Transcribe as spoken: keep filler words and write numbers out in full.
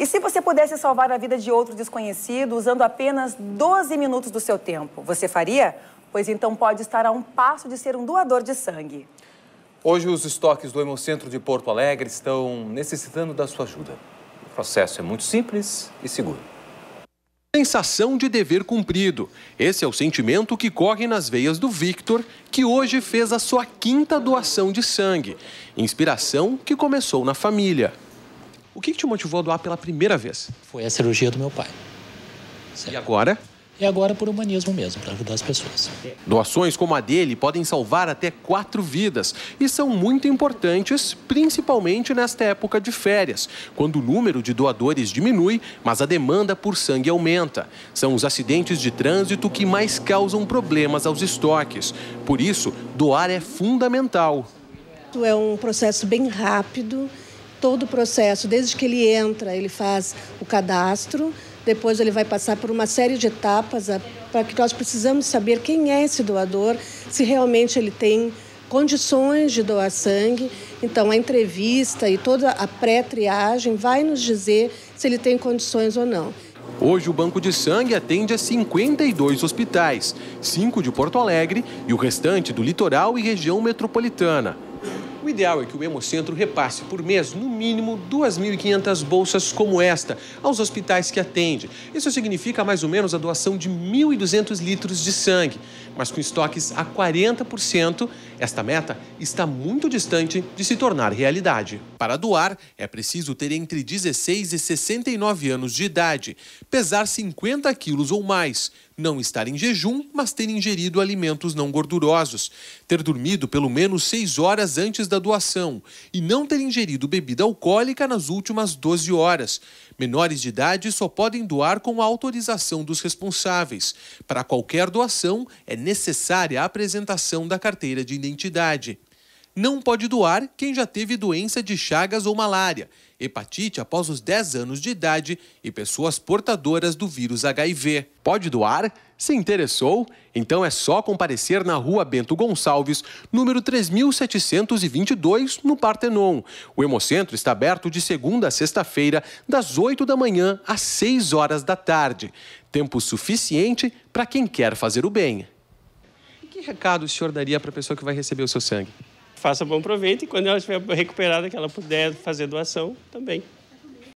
E se você pudesse salvar a vida de outro desconhecido usando apenas doze minutos do seu tempo, você faria? Pois então pode estar a um passo de ser um doador de sangue. Hoje os estoques do Hemocentro de Porto Alegre estão necessitando da sua ajuda. O processo é muito simples e seguro. Sensação de dever cumprido. Esse é o sentimento que corre nas veias do Victor, que hoje fez a sua quinta doação de sangue. Inspiração que começou na família. O que te motivou a doar pela primeira vez? Foi a cirurgia do meu pai. Certo. E agora? E agora por humanismo mesmo, para ajudar as pessoas. Doações como a dele podem salvar até quatro vidas e são muito importantes, principalmente nesta época de férias, quando o número de doadores diminui, mas a demanda por sangue aumenta. São os acidentes de trânsito que mais causam problemas aos estoques. Por isso, doar é fundamental. É um processo bem rápido. Todo o processo, desde que ele entra, ele faz o cadastro, depois ele vai passar por uma série de etapas para que nós precisamos saber quem é esse doador, se realmente ele tem condições de doar sangue. Então, a entrevista e toda a pré-triagem vai nos dizer se ele tem condições ou não. Hoje, o Banco de Sangue atende a cinquenta e dois hospitais, cinco de Porto Alegre e o restante do litoral e região metropolitana. O ideal é que o Hemocentro repasse por mês, no mínimo, duas mil e quinhentas bolsas como esta aos hospitais que atende. Isso significa mais ou menos a doação de mil e duzentos litros de sangue. Mas com estoques a quarenta por cento, esta meta está muito distante de se tornar realidade. Para doar, é preciso ter entre dezesseis e sessenta e nove anos de idade, pesar cinquenta quilos ou mais, não estar em jejum, mas ter ingerido alimentos não gordurosos, ter dormido pelo menos seis horas antes da doação e não ter ingerido bebida alcoólica nas últimas doze horas. Menores de idade só podem doar com a autorização dos responsáveis. Para qualquer doação, é necessária a apresentação da carteira de identidade. Não pode doar quem já teve doença de Chagas ou malária, hepatite após os dez anos de idade e pessoas portadoras do vírus H I V. Pode doar? Se interessou? Então é só comparecer na rua Bento Gonçalves, número três mil setecentos e vinte e dois, no Partenon. O Hemocentro está aberto de segunda a sexta-feira, das oito da manhã às seis horas da tarde. Tempo suficiente para quem quer fazer o bem. E que recado o senhor daria para a pessoa que vai receber o seu sangue? Faça bom proveito e quando ela estiver recuperada, que ela puder fazer doação também.